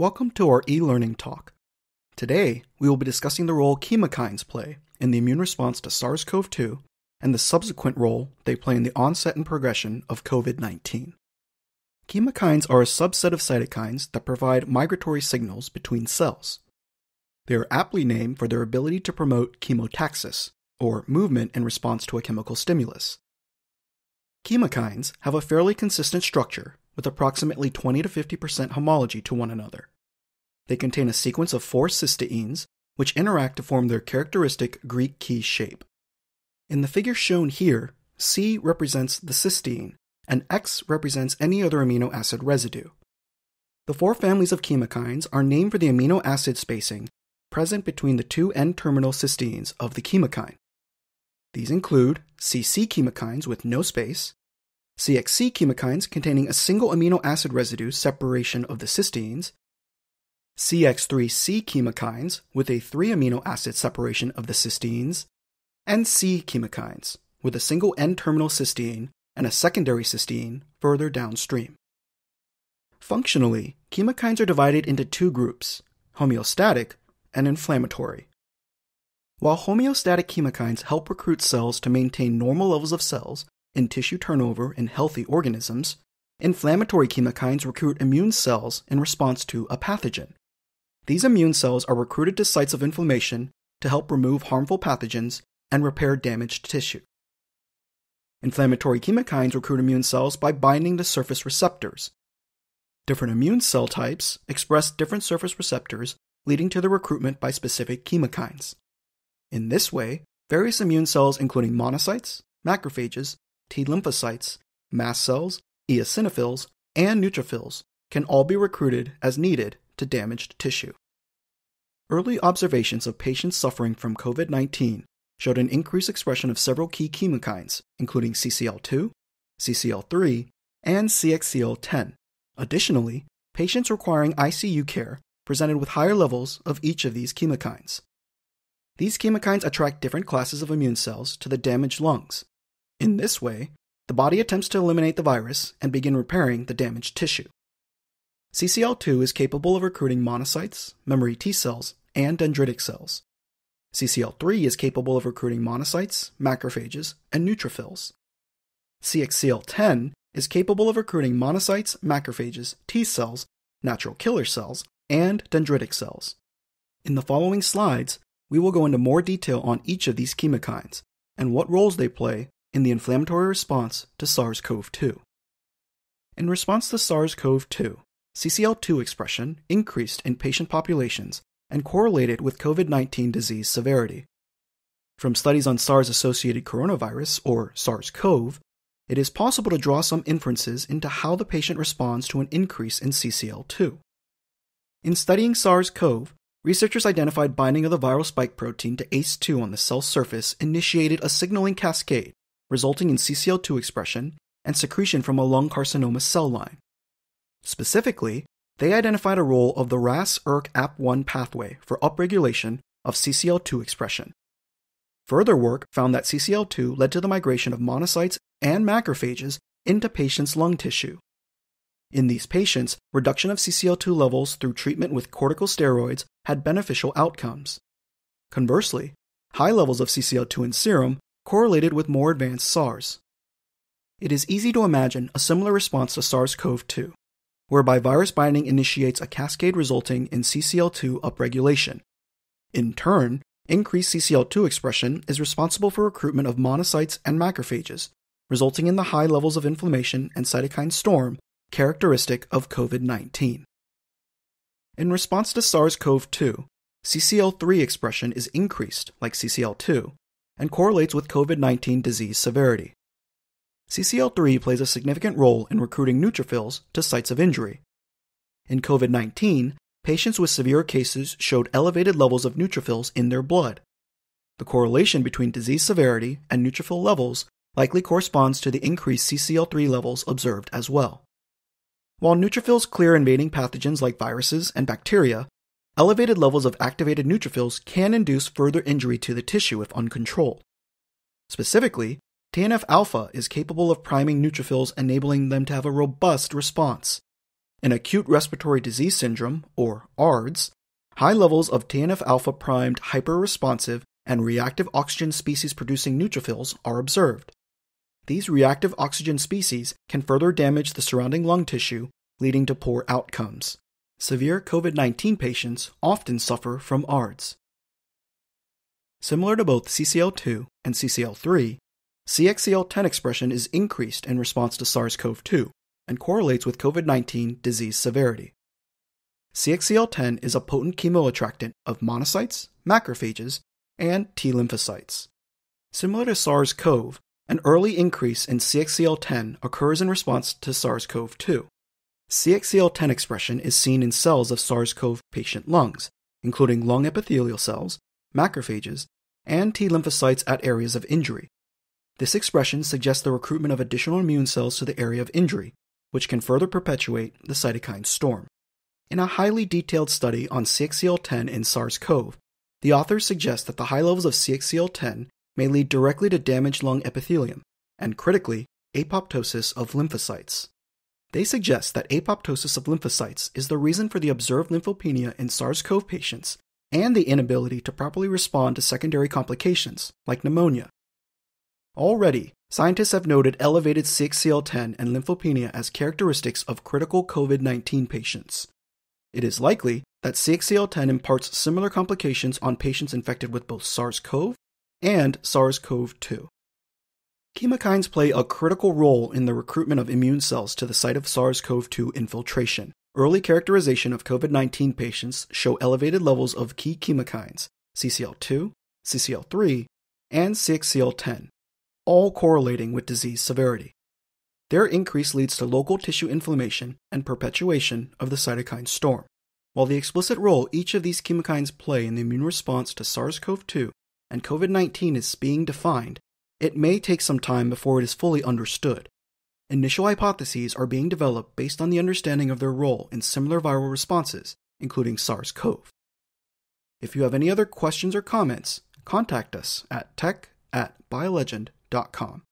Welcome to our e-learning talk. Today, we will be discussing the role chemokines play in the immune response to SARS-CoV-2 and the subsequent role they play in the onset and progression of COVID-19. Chemokines are a subset of cytokines that provide migratory signals between cells. They are aptly named for their ability to promote chemotaxis, or movement in response to a chemical stimulus. Chemokines have a fairly consistent structure with approximately 20 to 50% homology to one another. They contain a sequence of 4 cysteines, which interact to form their characteristic Greek key shape. In the figure shown here, C represents the cysteine, and X represents any other amino acid residue. The 4 families of chemokines are named for the amino acid spacing present between the 2 N-terminal cysteines of the chemokine. These include CC chemokines with no space, CXC chemokines containing a single amino acid residue separation of the cysteines, CX3C chemokines with a 3 amino acid separation of the cysteines, and C chemokines with a single N-terminal cysteine and a secondary cysteine further downstream. Functionally, chemokines are divided into 2 groups, homeostatic and inflammatory. While homeostatic chemokines help recruit cells to maintain normal levels of cells in tissue turnover in healthy organisms, inflammatory chemokines recruit immune cells in response to a pathogen. These immune cells are recruited to sites of inflammation to help remove harmful pathogens and repair damaged tissue. Inflammatory chemokines recruit immune cells by binding to surface receptors. Different immune cell types express different surface receptors, leading to the recruitment by specific chemokines. In this way, various immune cells including monocytes, macrophages, T lymphocytes, mast cells, eosinophils, and neutrophils can all be recruited as needed to damaged tissue. Early observations of patients suffering from COVID-19 showed an increased expression of several key chemokines, including CCL2, CCL3, and CXCL10. Additionally, patients requiring ICU care presented with higher levels of each of these chemokines. These chemokines attract different classes of immune cells to the damaged lungs. In this way, the body attempts to eliminate the virus and begin repairing the damaged tissue. CCL2 is capable of recruiting monocytes, memory T cells, and dendritic cells. CCL3 is capable of recruiting monocytes, macrophages, and neutrophils. CXCL10 is capable of recruiting monocytes, macrophages, T cells, natural killer cells, and dendritic cells. In the following slides, we will go into more detail on each of these chemokines and what roles they play in the inflammatory response to SARS-CoV-2. In response to SARS-CoV-2, CCL2 expression increased in patient populations and correlated with COVID-19 disease severity. From studies on SARS-associated coronavirus, or SARS-CoV, it is possible to draw some inferences into how the patient responds to an increase in CCL2. In studying SARS-CoV, researchers identified binding of the viral spike protein to ACE2 on the cell surface initiated a signaling cascade, resulting in CCL2 expression and secretion from a lung carcinoma cell line. Specifically, they identified a role of the ras erk ap one pathway for upregulation of CCL2 expression. Further work found that CCL2 led to the migration of monocytes and macrophages into patients' lung tissue. In these patients, reduction of CCL2 levels through treatment with corticosteroids had beneficial outcomes. Conversely, high levels of CCL2 in serum correlated with more advanced SARS. It is easy to imagine a similar response to SARS-CoV-2, whereby virus binding initiates a cascade resulting in CCL2 upregulation. In turn, increased CCL2 expression is responsible for recruitment of monocytes and macrophages, resulting in the high levels of inflammation and cytokine storm characteristic of COVID-19. In response to SARS-CoV-2, CCL3 expression is increased, like CCL2, and correlates with COVID-19 disease severity. CCL3 plays a significant role in recruiting neutrophils to sites of injury. In COVID-19, patients with severe cases showed elevated levels of neutrophils in their blood. The correlation between disease severity and neutrophil levels likely corresponds to the increased CCL3 levels observed as well. While neutrophils clear invading pathogens like viruses and bacteria, elevated levels of activated neutrophils can induce further injury to the tissue if uncontrolled. Specifically, TNF-alpha is capable of priming neutrophils, enabling them to have a robust response. In acute respiratory disease syndrome, or ARDS, high levels of TNF-alpha primed hyperresponsive and reactive oxygen species producing neutrophils are observed. These reactive oxygen species can further damage the surrounding lung tissue, leading to poor outcomes. Severe COVID-19 patients often suffer from ARDS. Similar to both CCL2 and CCL3, CXCL10 expression is increased in response to SARS-CoV-2 and correlates with COVID-19 disease severity. CXCL10 is a potent chemoattractant of monocytes, macrophages, and T lymphocytes. Similar to SARS-CoV, an early increase in CXCL10 occurs in response to SARS-CoV-2. CXCL10 expression is seen in cells of SARS-CoV patient lungs, including lung epithelial cells, macrophages, and T lymphocytes at areas of injury. This expression suggests the recruitment of additional immune cells to the area of injury, which can further perpetuate the cytokine storm. In a highly detailed study on CXCL10 in SARS-CoV, the authors suggest that the high levels of CXCL10 may lead directly to damaged lung epithelium and, critically, apoptosis of lymphocytes. They suggest that apoptosis of lymphocytes is the reason for the observed lymphopenia in SARS-CoV patients and the inability to properly respond to secondary complications, like pneumonia. Already, scientists have noted elevated CXCL10 and lymphopenia as characteristics of critical COVID-19 patients. It is likely that CXCL10 imparts similar complications on patients infected with both SARS-CoV and SARS-CoV-2. Chemokines play a critical role in the recruitment of immune cells to the site of SARS-CoV-2 infiltration. Early characterization of COVID-19 patients show elevated levels of key chemokines, CCL2, CCL3, and CXCL10, all correlating with disease severity. Their increase leads to local tissue inflammation and perpetuation of the cytokine storm. While the explicit role each of these chemokines play in the immune response to SARS-CoV-2 and COVID-19 is being defined, it may take some time before it is fully understood. Initial hypotheses are being developed based on the understanding of their role in similar viral responses, including SARS-CoV. If you have any other questions or comments, contact us at tech@biolegend.com.